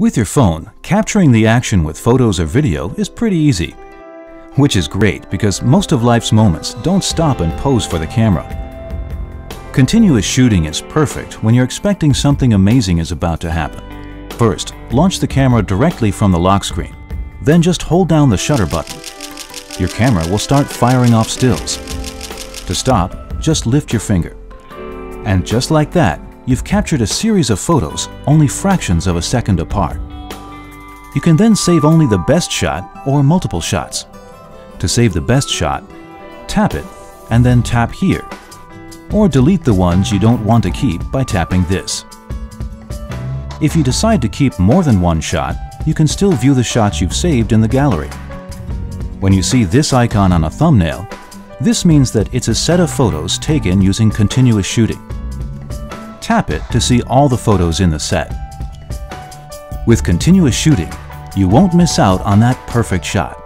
With your phone, capturing the action with photos or video is pretty easy. Which is great because most of life's moments don't stop and pose for the camera. Continuous shooting is perfect when you're expecting something amazing is about to happen. First, launch the camera directly from the lock screen. Then just hold down the shutter button. Your camera will start firing off stills. To stop, just lift your finger. And just like that, you've captured a series of photos only fractions of a second apart. You can then save only the best shot or multiple shots. To save the best shot, tap it and then tap here. Or delete the ones you don't want to keep by tapping this. If you decide to keep more than one shot, you can still view the shots you've saved in the gallery. When you see this icon on a thumbnail, this means that it's a set of photos taken using continuous shooting. Tap it to see all the photos in the set. With continuous shooting, you won't miss out on that perfect shot.